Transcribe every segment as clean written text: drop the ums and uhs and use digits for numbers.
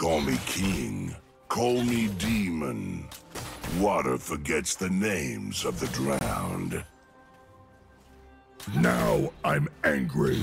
Call me king, call me demon. Water forgets the names of the drowned. Now I'm angry.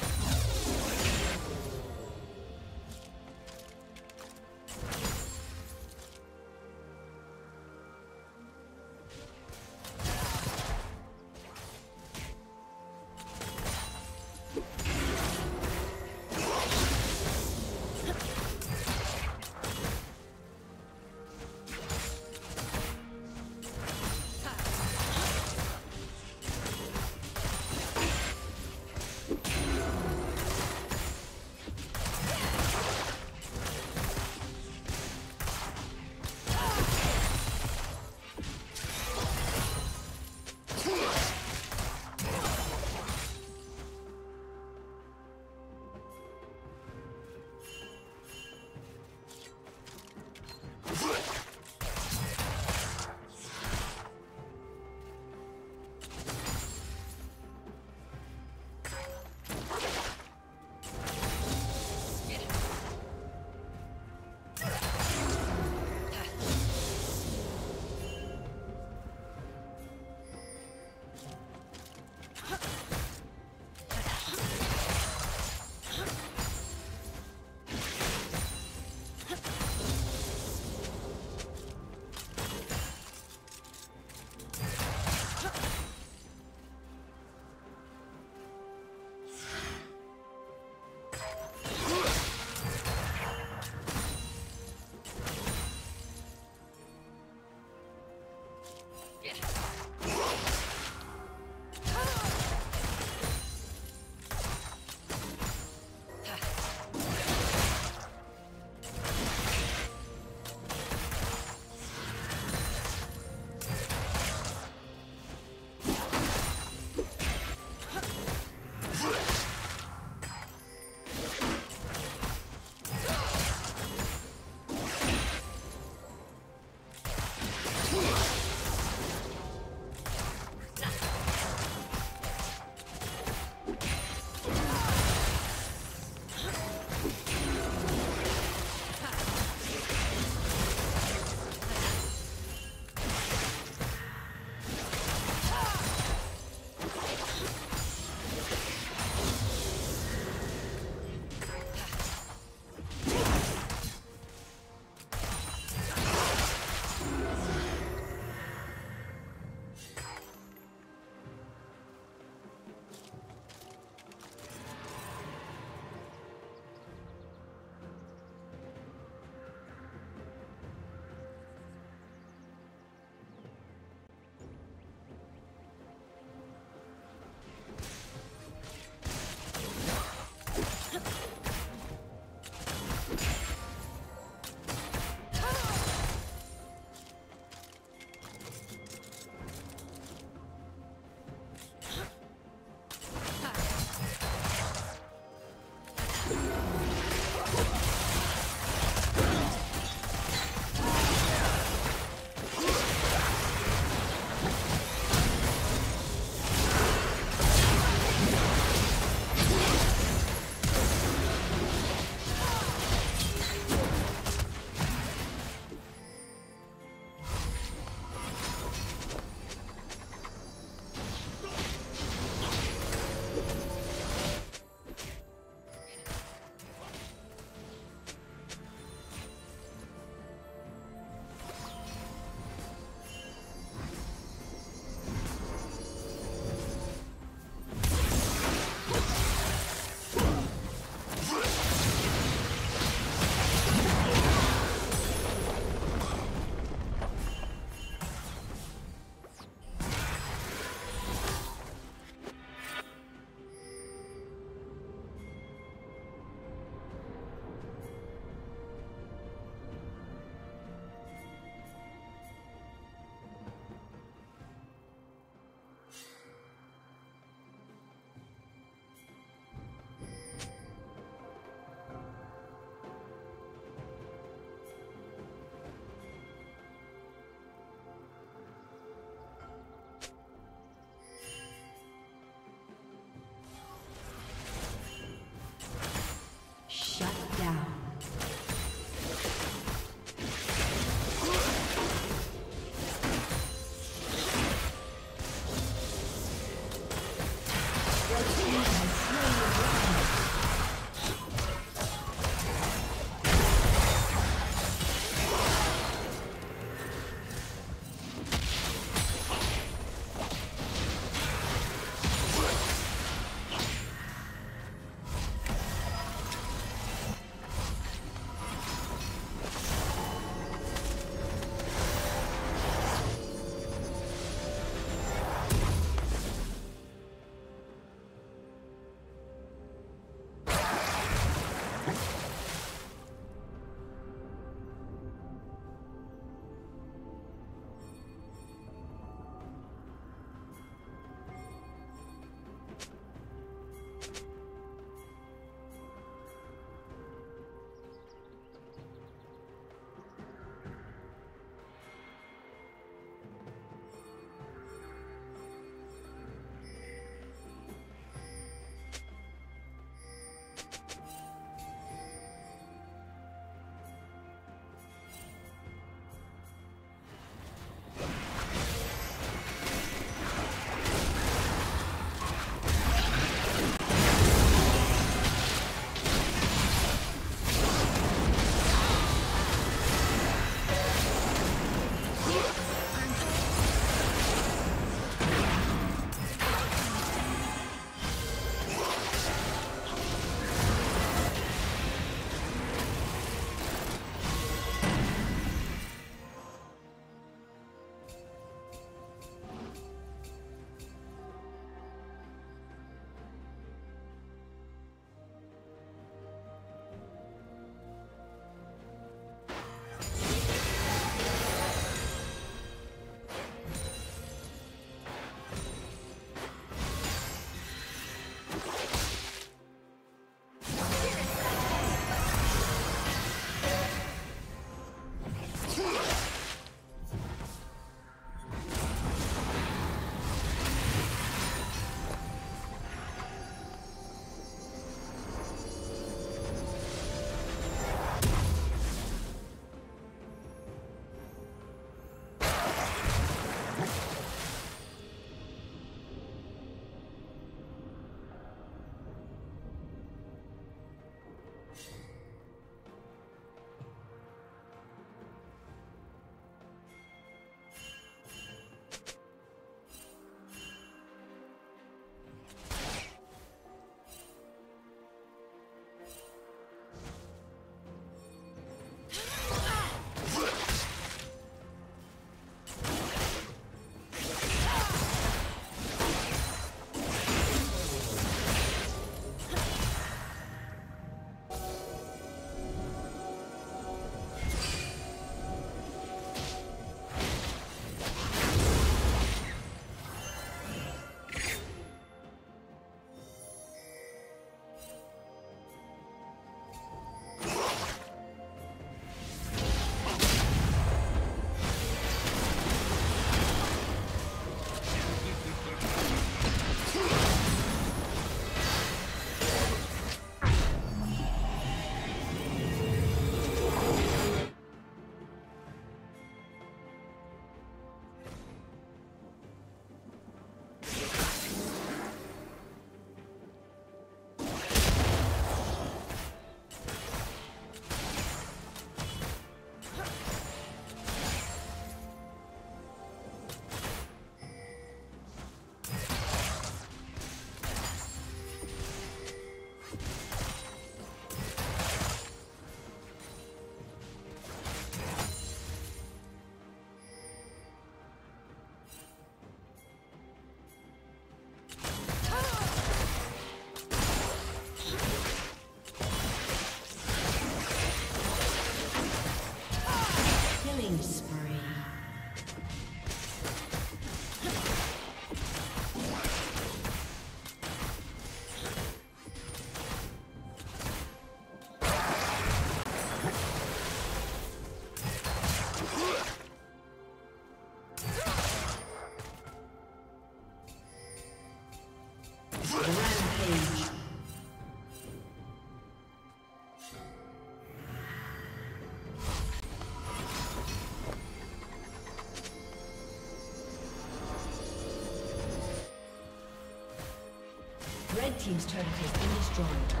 Red team's turret has been destroyed.